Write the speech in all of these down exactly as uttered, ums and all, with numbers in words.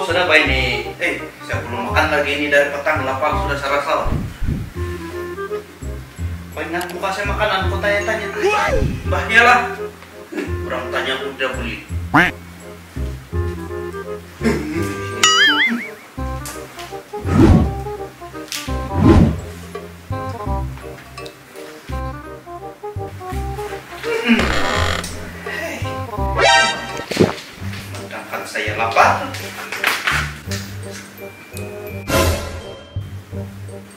dulu, sudah apa ini? Eh, saya belum makan lagi ini dari petang, lapang sudah serasa. Banyak buka saya makanan, kok tanya-tanya. Mbah iyalah, orang tanya udah beli. Saya lapar.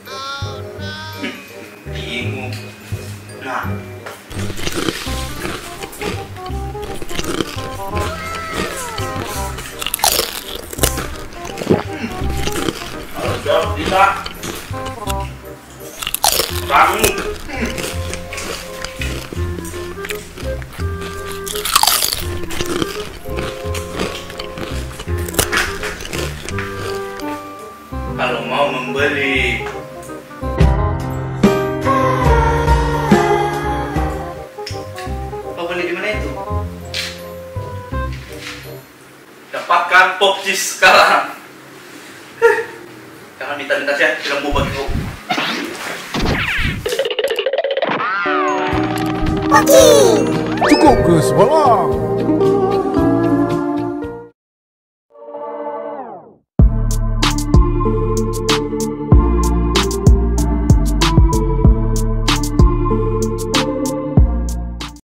Oh no. Bingung. Nah. Harus jauh kita. Bangun. Kalau mau membeli kau beli di mana itu? Dapatkan Popchiz sekarang. Jangan minta-minta ya, bilang mau bagi kau Popchiz. Cukup ke sebelah.